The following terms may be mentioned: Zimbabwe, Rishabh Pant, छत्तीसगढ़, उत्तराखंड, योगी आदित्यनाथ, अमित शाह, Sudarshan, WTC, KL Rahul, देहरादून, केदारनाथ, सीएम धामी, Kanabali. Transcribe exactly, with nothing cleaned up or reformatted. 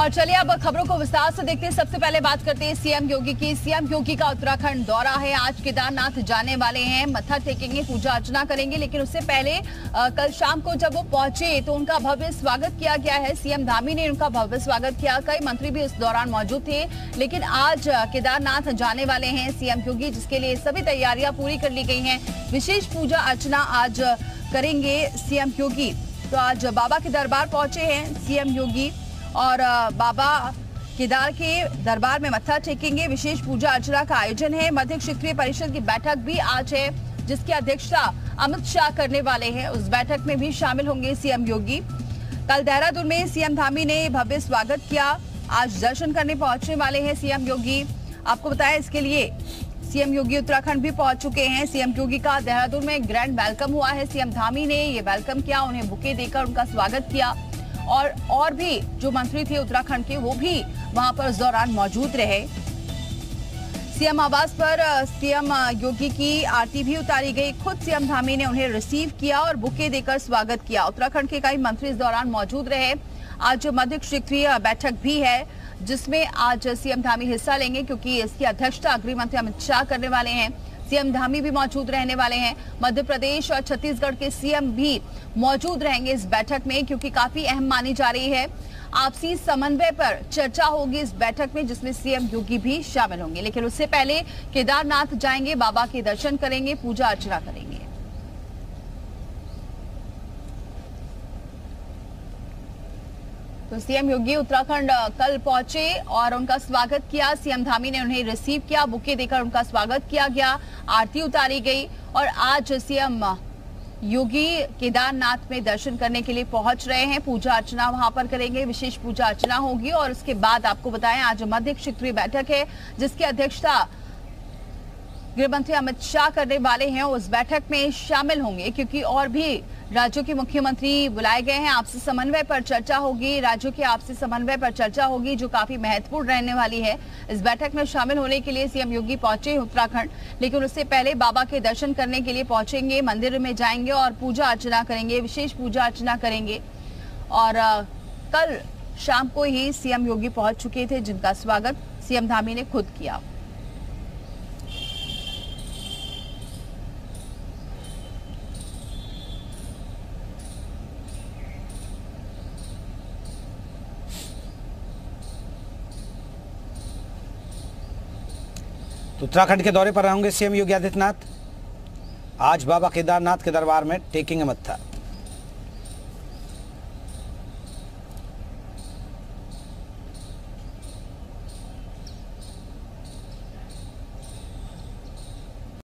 और चलिए अब खबरों को विस्तार से देखते हैं। सबसे पहले बात करते हैं सीएम योगी की। सीएम योगी का उत्तराखंड दौरा है, आज केदारनाथ जाने वाले हैं, मत्था टेकेंगे, पूजा अर्चना करेंगे, लेकिन उससे पहले आ, कल शाम को जब वो पहुंचे तो उनका भव्य स्वागत किया गया है। सीएम धामी ने उनका भव्य स्वागत किया, कई मंत्री भी इस दौरान मौजूद थे, लेकिन आज केदारनाथ जाने वाले हैं सीएम योगी, जिसके लिए सभी तैयारियां पूरी कर ली गई है। विशेष पूजा अर्चना आज करेंगे सीएम योगी। तो आज बाबा के दरबार पहुंचे हैं सीएम योगी और बाबा केदार के दरबार में मत्था टेकेंगे। विशेष पूजा अर्चना का आयोजन है। मध्य क्षेत्रीय परिषद की बैठक भी आज है, जिसकी अध्यक्षता अमित शाह करने वाले हैं। उस बैठक में भी शामिल होंगे सीएम योगी। कल देहरादून में सीएम धामी ने भव्य स्वागत किया, आज दर्शन करने पहुंचने वाले हैं सीएम योगी। आपको बताया इसके लिए सीएम योगी उत्तराखंड भी पहुंच चुके हैं। सीएम योगी का देहरादून में ग्रैंड वेलकम हुआ है। सीएम धामी ने ये वेलकम किया, उन्हें बुके देकर उनका स्वागत किया और और भी जो मंत्री थे उत्तराखंड के वो भी वहां पर इस दौरान मौजूद रहे। सीएम आवास पर सीएम योगी की आरती भी उतारी गई, खुद सीएम धामी ने उन्हें रिसीव किया और बुके देकर स्वागत किया। उत्तराखंड के कई मंत्री इस दौरान मौजूद रहे। आज मध्य क्षेत्रीय बैठक भी है, जिसमें आज सीएम धामी हिस्सा लेंगे, क्योंकि इसकी अध्यक्षता गृह मंत्री अमित शाह करने वाले हैं। सीएम धामी भी मौजूद रहने वाले हैं। मध्य प्रदेश और छत्तीसगढ़ के सीएम भी मौजूद रहेंगे इस बैठक में, क्योंकि काफी अहम मानी जा रही है। आपसी समन्वय पर चर्चा होगी इस बैठक में, जिसमें सीएम योगी भी शामिल होंगे, लेकिन उससे पहले केदारनाथ जाएंगे, बाबा के दर्शन करेंगे, पूजा अर्चना करेंगे। तो सीएम योगी उत्तराखंड कल पहुंचे और उनका स्वागत किया। सीएम धामी ने उन्हें रिसीव किया, बुके देकर उनका स्वागत किया गया, आरती उतारी गई और आज सीएम योगी केदारनाथ में दर्शन करने के लिए पहुंच रहे हैं। पूजा अर्चना वहां पर करेंगे, विशेष पूजा अर्चना होगी और उसके बाद आपको बताएं आज मध्य क्षेत्रीय बैठक है, जिसकी अध्यक्षता गृहमंत्री अमित शाह करने वाले हैं। उस बैठक में शामिल होंगे, क्योंकि और भी राज्यों के मुख्यमंत्री बुलाए गए हैं। आपसी समन्वय पर चर्चा होगी, राज्यों के आपसी समन्वय पर चर्चा होगी, जो काफी महत्वपूर्ण रहने वाली है। इस बैठक में शामिल होने के लिए सीएम योगी पहुंचे उत्तराखंड, लेकिन उससे पहले बाबा के दर्शन करने के लिए पहुंचेंगे, मंदिर में जाएंगे और पूजा अर्चना करेंगे, विशेष पूजा अर्चना करेंगे। और कल शाम को ही सीएम योगी पहुंच चुके थे, जिनका स्वागत सीएम धामी ने खुद किया। तो उत्तराखंड के दौरे पर रहेंगे सीएम योगी आदित्यनाथ, आज बाबा केदारनाथ के दरबार में टेकेंगे मत्था।